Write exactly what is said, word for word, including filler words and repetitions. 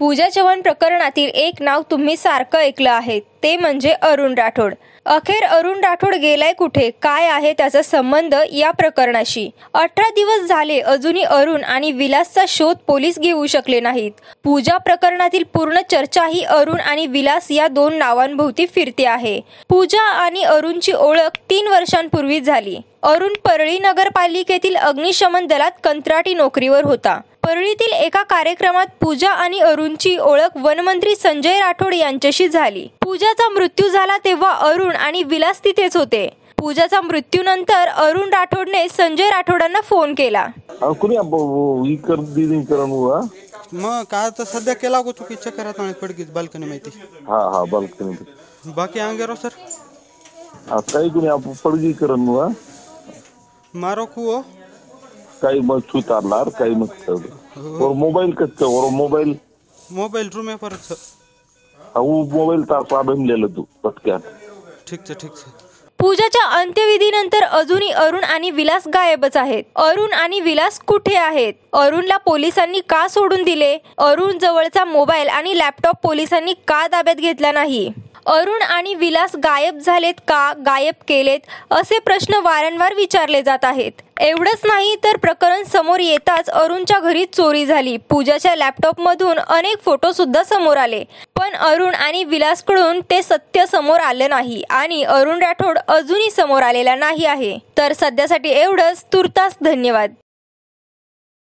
पूजा चव्हाण प्रकरणातील एक नाव तुम्ही सारखं ऐकलं आहे ते म्हणजे अरुण राठोड। अखेर अरुण राठोड गेलाय कुठे, काय आहे त्याचा संबंध या प्रकरणाशी? अठरा दिवस झाले अजूनही अरुण आणि विलासचा शोध पोलीस घेऊ शकले नाहीत। पूजा प्रकरणातील पूर्ण चर्चा ही अरुण आणि विलास या दोन नावांभोवती फिरते आहे। पूजा आणि अरुणची ओळख तीन वर्षांपूर्वी झाली। अरुण परळी नगरपालिकेतील अग्निशमन दलात कंत्राटी नोकरीवर होता। परळीतील एका कार्यक्रमात पूजा आणि अरुणची ओळख वनमंत्री संजय राठोड यांच्याशी झाली। पूजाचा मृत्यू झाला तेव्हा अरुण आणि विलास तिथेच होते। पूजाचा मृत्यूनंतर अरुण राठोडने संजय राठोडांना फोन केला। कोणी विकर दीदी करून हुआ मग का तर सध्या केला होतो चुकी चक्रात आणि पडगीत बालकनी माहिती। हां हां बालकनी बाकी आंगेरो सर आता कोणी आप पडगी करून हुआ मारो को काही मग सुतारणार काही मग और मोबाईल कच्चा और मोबाईल मोबाईल रूम पर मोबाईल तार पाबेम लेलो तू पटक्या ठीक छे ठीक छे। पूजाच्या अंत्यविधीनंतर अजूनही अरुण आणि विलास गायबच आहेत। अरुण आणि विलास कुठे आहेत? अरुणला पोलिसांनी का सोडून दिले? अरुण जवळचा मोबाईल आणि लॅपटॉप पोलिसांनी का ताब्यात घेतला नाही? अरुण आणि विलास गायब झालेत का गायब केलेत असे प्रश्न वारंवार विचारले जात आहेत। एवढंच नाही तर प्रकरण समोर येताच अरुणच्या घरी चोरी झाली। पूजाच्या लॅपटॉपमधून अनेक फोटो सुद्धा समोर आले, पण अरुण आणि विलासकडून ते सत्य समोर आले नाही आणि अरुण राठोड अजूनही समोर आलेला नाही आहे। तर सध्यासाठी एवढंच, तुर्तास धन्यवाद।